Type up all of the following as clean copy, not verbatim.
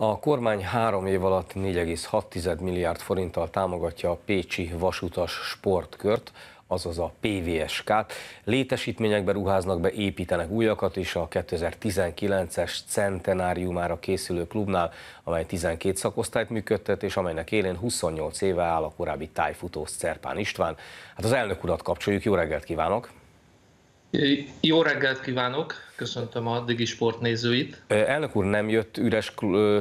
A kormány 3 év alatt 4,6 milliárd forinttal támogatja a pécsi vasutas sportkört, azaz a PVSK-t. Létesítményekbe ruháznak be, építenek újakat is a 2019-es centenáriumára készülő klubnál, amely 12 szakosztályt működtet, és amelynek élén 28 éve áll a korábbi tájfutós Czerpán István. Hát az elnök urat kapcsoljuk, jó reggelt kívánok! Jó reggelt kívánok, köszöntöm a Digi Sport nézőit. Elnök úr, nem jött üres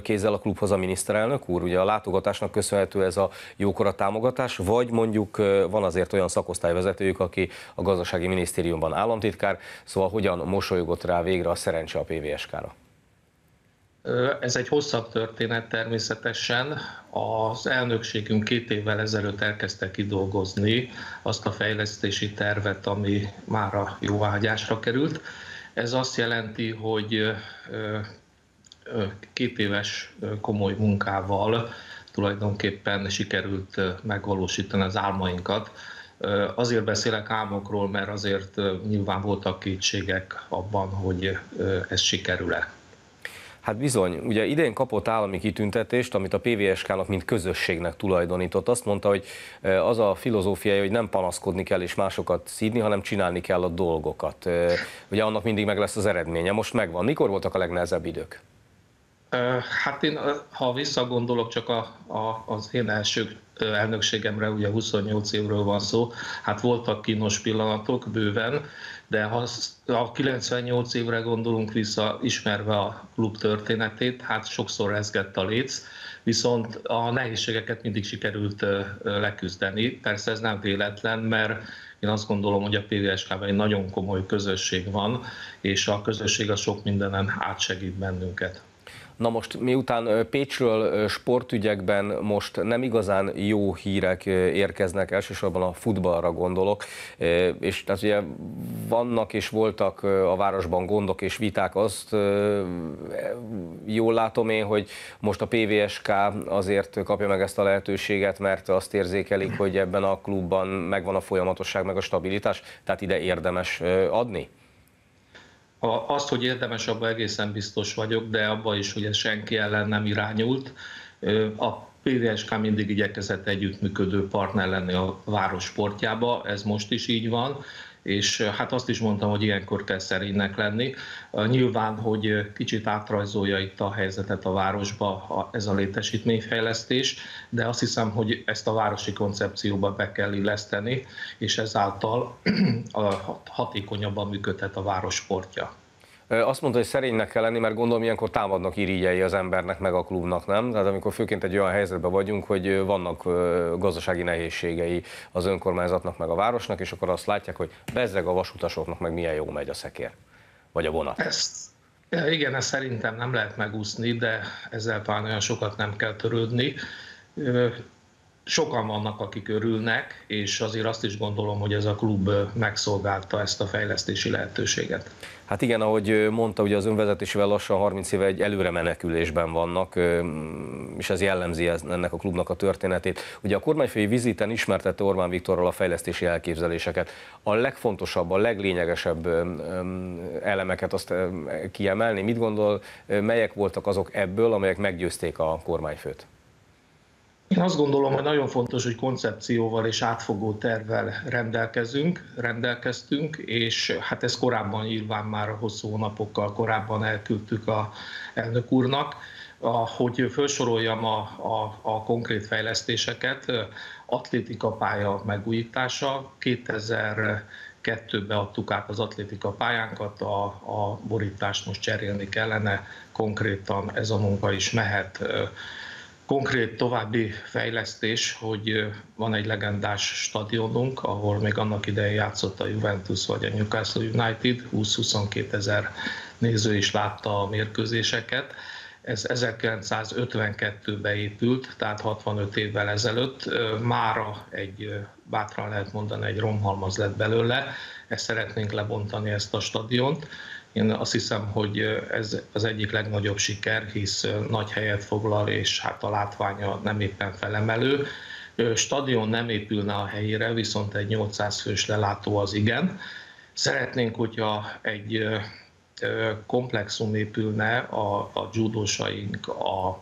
kézzel a klubhoz a miniszterelnök úr? Ugye a látogatásnak köszönhető ez a jókora támogatás, vagy mondjuk van azért olyan szakosztályvezetőjük, aki a gazdasági minisztériumban államtitkár, szóval hogyan mosolyogott rá végre a szerencse a PVSK-ra? Ez egy hosszabb történet természetesen. Az elnökségünk 2 évvel ezelőtt elkezdte kidolgozni azt a fejlesztési tervet, ami mára jóváhagyásra került. Ez azt jelenti, hogy 2 éves komoly munkával tulajdonképpen sikerült megvalósítani az álmainkat. Azért beszélek álmokról, mert azért nyilván voltak kétségek abban, hogy ez sikerül-e. Hát bizony, ugye idén kapott állami kitüntetést, amit a PVSK-nak mint közösségnek tulajdonított. Azt mondta, hogy az a filozófiája, hogy nem panaszkodni kell és másokat szídni, hanem csinálni kell a dolgokat. Ugye annak mindig meg lesz az eredménye, most megvan. Mikor voltak a legnehezebb idők? Hát én, ha visszagondolok csak az én első elnökségemre, ugye 28 évről van szó, hát voltak kínos pillanatok bőven, de ha 98 évre gondolunk vissza, ismerve a klub történetét, hát sokszor rezgett a léc, viszont a nehézségeket mindig sikerült leküzdeni. Persze ez nem véletlen, mert én azt gondolom, hogy a PVSK-ben egy nagyon komoly közösség van, és a közösség az sok mindenen átsegít bennünket. Na most miután Pécsről sportügyekben most nem igazán jó hírek érkeznek, elsősorban a futballra gondolok, és tehát ugye vannak és voltak a városban gondok és viták, azt jól látom én, hogy most a PVSK azért kapja meg ezt a lehetőséget, mert azt érzékelik, hogy ebben a klubban megvan a folyamatosság, meg a stabilitás, tehát ide érdemes adni? Azt, hogy érdemes, abban egészen biztos vagyok, de abban is, hogy ez senki ellen nem irányult. A PVSK mindig igyekezett együttműködő partner lenni a város sportjába, ez most is így van, és hát azt is mondtam, hogy ilyenkor kell szerénynek lenni. Nyilván, hogy kicsit átrajzolja itt a helyzetet a városba ez a létesítményfejlesztés, de azt hiszem, hogy ezt a városi koncepcióba be kell illeszteni, és ezáltal hatékonyabban működhet a város sportja. Azt mondta, hogy szerénynek kell lenni, mert gondolom ilyenkor támadnak irigyei az embernek meg a klubnak, nem? Tehát amikor főként egy olyan helyzetben vagyunk, hogy vannak gazdasági nehézségei az önkormányzatnak meg a városnak, és akkor azt látják, hogy bezzeg a vasutasoknak meg milyen jó megy a szekér, vagy a vonat. Igen, ezt szerintem nem lehet megúszni, de ezzel talán olyan sokat nem kell törődni. Sokan vannak, akik örülnek, és azért azt is gondolom, hogy ez a klub megszolgálta ezt a fejlesztési lehetőséget. Hát igen, ahogy mondta, ugye az önvezetésével lassan 30 éve egy előre menekülésben vannak, és ez jellemzi ennek a klubnak a történetét. Ugye a kormányfői viziten ismertette Orbán Viktorral a fejlesztési elképzeléseket. A legfontosabb, a leglényegesebb elemeket azt kiemelni. Mit gondol, melyek voltak azok ebből, amelyek meggyőzték a kormányfőt? Én azt gondolom, hogy nagyon fontos, hogy koncepcióval és átfogó tervvel rendelkeztünk, és hát ez korábban nyilván már hosszú hónapokkal korábban elküldtük az elnök úrnak. Hogy felsoroljam a konkrét fejlesztéseket, atlétikapálya megújítása, 2002-ben adtuk át az atlétikapályánkat, a borítást most cserélni kellene, konkrétan ez a munka is mehet. Konkrét további fejlesztés, hogy van egy legendás stadionunk, ahol még annak idején játszott a Juventus vagy a Newcastle United, 20-22 ezer néző is látta a mérkőzéseket. Ez 1952-ben épült, tehát 65 évvel ezelőtt. Mára bátran lehet mondani, egy romhalmaz lett belőle. Ezt szeretnénk lebontani, ezt a stadiont. Én azt hiszem, hogy ez az egyik legnagyobb siker, hisz nagy helyet foglal, és hát a látványa nem éppen felemelő. Stadion nem épülne a helyére, viszont egy 800 fős lelátó az igen. Szeretnénk, hogyha egy komplexum épülne a judósaink, a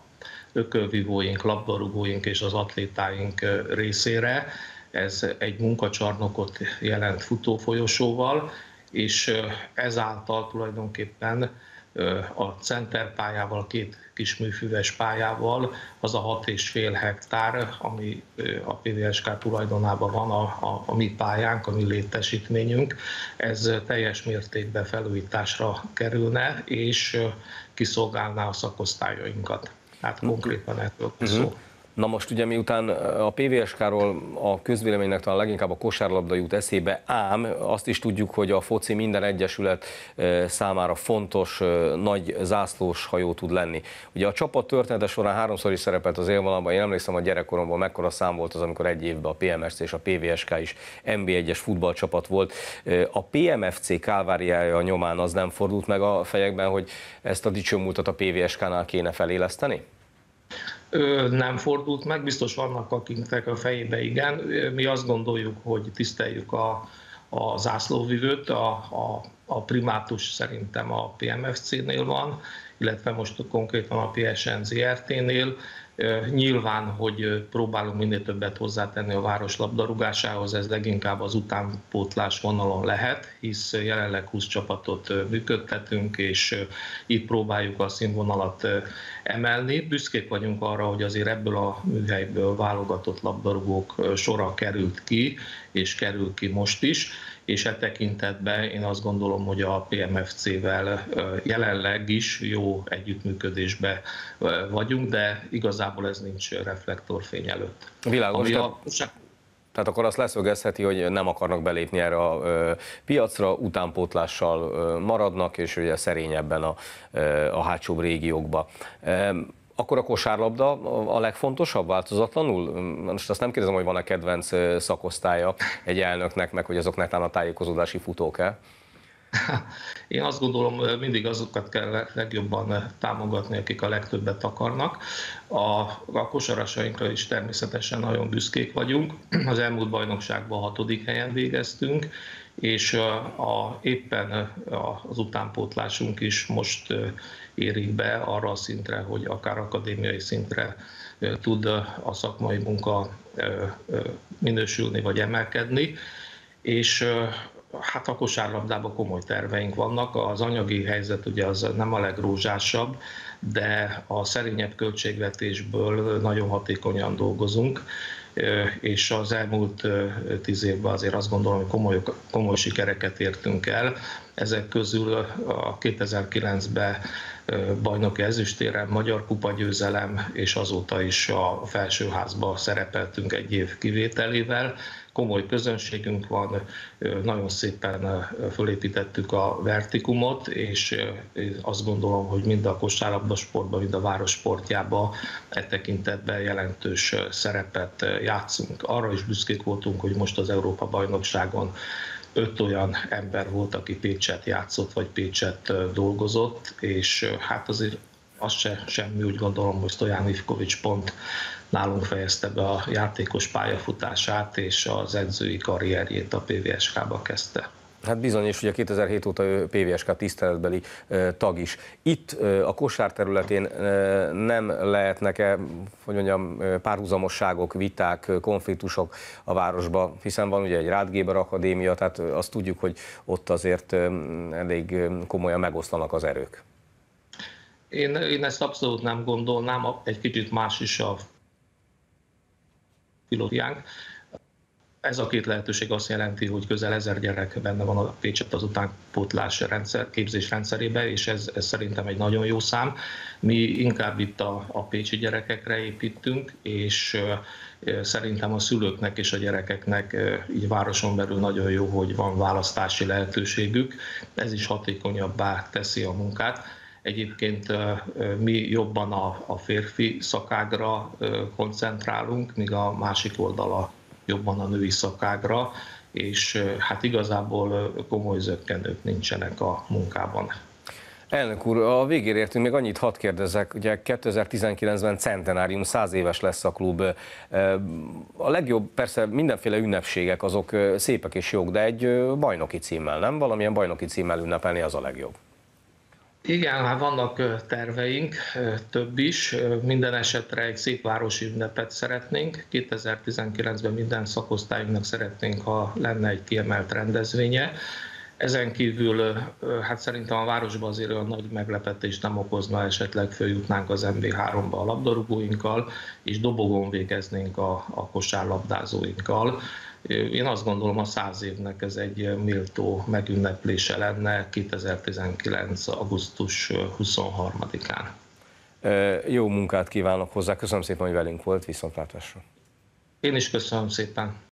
ökölvívóink, labdarúgóink és az atlétáink részére. Ez egy munkacsarnokot jelent futófolyosóval, és ezáltal tulajdonképpen a centerpályával, két kis műfüves pályával az a 6,5 hektár, ami a PVSK tulajdonában van, a mi pályánk, a mi létesítményünk, ez teljes mértékben felújításra kerülne, és kiszolgálná a szakosztályainkat. Hát konkrétan ettől szó. Na most ugye miután a PVSK-ról a közvéleménynek talán leginkább a kosárlabda jut eszébe, ám azt is tudjuk, hogy a foci minden egyesület számára fontos, nagy zászlós hajó tud lenni. Ugye a csapat története során 3-szor is szerepelt az élvonalban, én emlékszem a gyerekkoromban mekkora szám volt az, amikor egy évben a PMFC és a PVSK is NB1-es futballcsapat volt. A PMFC kálváriája nyomán az nem fordult meg a fejekben, hogy ezt a dicsőmúltat a PVSK-nál kéne feléleszteni? Nem fordult meg, biztos vannak akiknek a fejébe igen. Mi azt gondoljuk, hogy tiszteljük a zászlóvivőt, a primátus szerintem a PMFC-nél van, illetve most konkrétan a PSNZRT-nél. Nyilván, hogy próbálunk minél többet hozzátenni a város labdarúgásához, ez leginkább az utánpótlás vonalon lehet, hisz jelenleg 20 csapatot működtetünk, és itt próbáljuk a színvonalat emelni. Büszkék vagyunk arra, hogy azért ebből a műhelyből válogatott labdarúgók sora került ki, és kerül ki most is, és e tekintetben én azt gondolom, hogy a PMFC-vel jelenleg is jó együttműködésben vagyunk, de igazából ez nincs reflektorfény előtt. Világos. Tehát akkor azt leszögezheti, hogy nem akarnak belépni erre a piacra, utánpótlással maradnak, és ugye szerényebben a hátsó régiókba. Akkor a kosárlabda a legfontosabb változatlanul? Most azt nem kérdezem, hogy van-e kedvenc szakosztálya egy elnöknek, meg hogy azoknak talán a tájékozódási futók-e? Én azt gondolom, mindig azokat kell legjobban támogatni, akik a legtöbbet akarnak. A kosarasainkra is természetesen nagyon büszkék vagyunk. Az elmúlt bajnokságban 6. helyen végeztünk, és éppen az utánpótlásunk is most érik be arra a szintre, hogy akár akadémiai szintre tud a szakmai munka minősülni vagy emelkedni, és hát a kosárlabdában komoly terveink vannak. Az anyagi helyzet ugye az nem a legrózsásabb, de a szerényebb költségvetésből nagyon hatékonyan dolgozunk, és az elmúlt 10 évben azért azt gondolom, hogy komoly sikereket értünk el. Ezek közül a 2009-ben bajnoki ezüstérem, magyar kupa győzelem, és azóta is a felsőházba szerepeltünk egy év kivételével. Komoly közönségünk van, nagyon szépen fölépítettük a vertikumot, és azt gondolom, hogy mind a kosárlabda sportban, mind a város sportjában e tekintetben jelentős szerepet játszunk. Arra is büszkék voltunk, hogy most az Európa-bajnokságon 5 olyan ember volt, aki Pécset játszott, vagy Pécset dolgozott, és hát azért az semmi, úgy gondolom, hogy Stojan Ivkovics pont nálunk fejezte be a játékos pályafutását, és az edzői karrierjét a PVSK-ba kezdte. Hát bizony, és ugye 2007 óta ő PVSK tiszteletbeli tag is. Itt a kosár területén nem lehetnek-e, hogy mondjam, párhuzamosságok, viták, konfliktusok a városba, hiszen van ugye egy Rátgéber Akadémia, tehát azt tudjuk, hogy ott azért elég komolyan megoszlanak az erők. Én ezt abszolút nem gondolnám, egy kicsit más is a filozófiánk. Ez a két lehetőség azt jelenti, hogy közel 1000 gyerek benne van a Pécset az utánpótlás képzés rendszerébe, és ez szerintem egy nagyon jó szám. Mi inkább itt a pécsi gyerekekre építünk, és szerintem a szülőknek és a gyerekeknek így városon belül nagyon jó, hogy van választási lehetőségük. Ez is hatékonyabbá teszi a munkát. Egyébként mi jobban a férfi szakágra koncentrálunk, míg a másik oldala jobban a női szakágra, és hát igazából komoly zökkenők nincsenek a munkában. Elnök úr, a végére értünk, még annyit hadd kérdezek, ugye 2019-ben centenárium, 100 éves lesz a klub. A legjobb, persze mindenféle ünnepségek azok szépek és jók, de egy bajnoki címmel, nem? Valamilyen bajnoki címmel ünnepelni az a legjobb. Igen, hát vannak terveink, több is. Minden esetre egy székvárosi ünnepet szeretnénk. 2019-ben minden szakosztályunknak szeretnénk, ha lenne egy kiemelt rendezvénye. Ezen kívül hát szerintem a városban azért olyan nagy meglepetést nem okozna, esetleg följutnánk az MB3-ba a labdarúgóinkkal, és dobogón végeznénk a kosárlabdázóinkkal. Én azt gondolom, a 100 évnek ez egy méltó megünneplése lenne 2019. augusztus 23-án. Jó munkát kívánok hozzá, köszönöm szépen, hogy velünk volt, viszontlátásra. Én is köszönöm szépen.